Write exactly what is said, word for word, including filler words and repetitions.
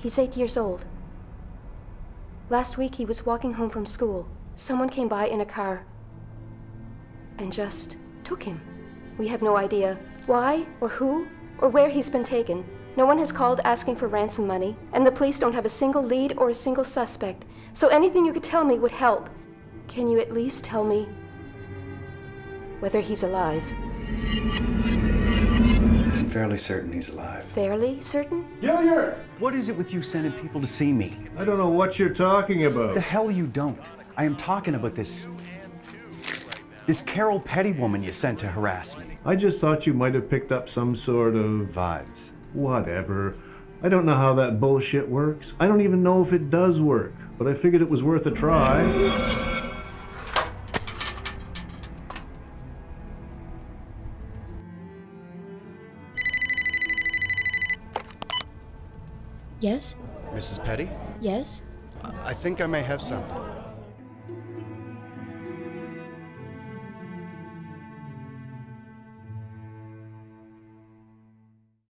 He's eight years old. Last week he was walking home from school. Someone came by in a car and just took him. We have no idea why or who or where he's been taken. No one has called asking for ransom money, and the police don't have a single lead or a single suspect. So anything you could tell me would help. Can you at least tell me whether he's alive? I'm fairly certain he's alive. Fairly certain? Gilliard! What is it with you sending people to see me? I don't know what you're talking about. The hell you don't. I am talking about this... this Carol Petty woman you sent to harass me. I just thought you might have picked up some sort of... vibes. Whatever. I don't know how that bullshit works. I don't even know if it does work, but I figured it was worth a try. Yes? Missus Petty? Yes? I think I may have something.